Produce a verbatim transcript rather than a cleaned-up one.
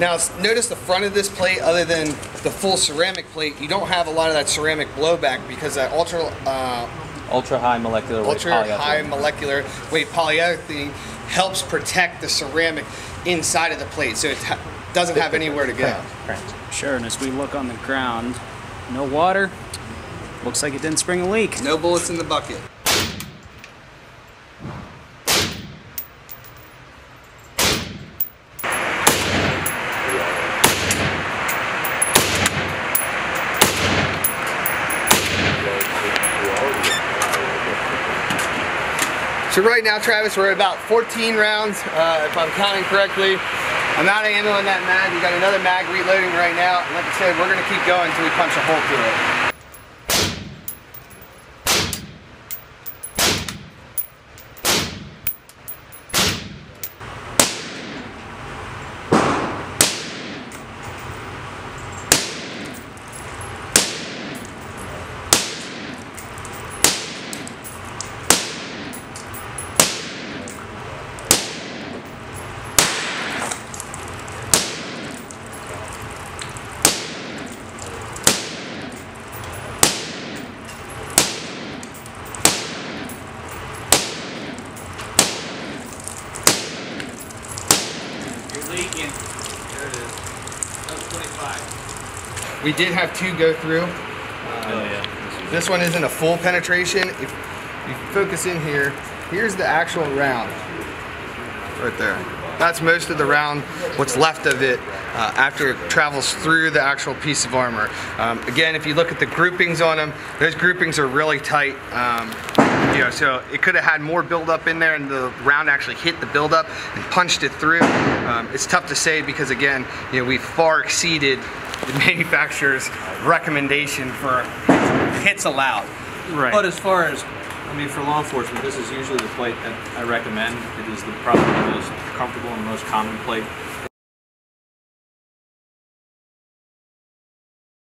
Now notice the front of this plate, other than the full ceramic plate, you don't have a lot of that ceramic blowback because that ultra uh, ultra high molecular ultra weight high molecular weight polyethylene helps protect the ceramic inside of the plate, so it ha doesn't have anywhere to go. Correct. Sure, and as we look on the ground, no water. Looks like it didn't spring a leak. No bullets in the bucket. So right now, Travis, we're at about fourteen rounds, uh, if I'm counting correctly. I'm out of ammo in that mag. We got another mag reloading right now. And like I said, we're gonna keep going until we punch a hole through it. We did have two go through. Um, oh, yeah. This one isn't a full penetration. If you focus in here, here's the actual round. Right there. That's most of the round, what's left of it, uh, after it travels through the actual piece of armor. Um, again, if you look at the groupings on them, those groupings are really tight. Um, you know, so it could have had more buildup in there, and the round actually hit the buildup and punched it through. Um, it's tough to say because, again, you know, we far exceeded the manufacturer's recommendation for hits allowed. Right. But as far as, I mean, for law enforcement, this is usually the plate that I recommend. It is the, probably the most comfortable and most common plate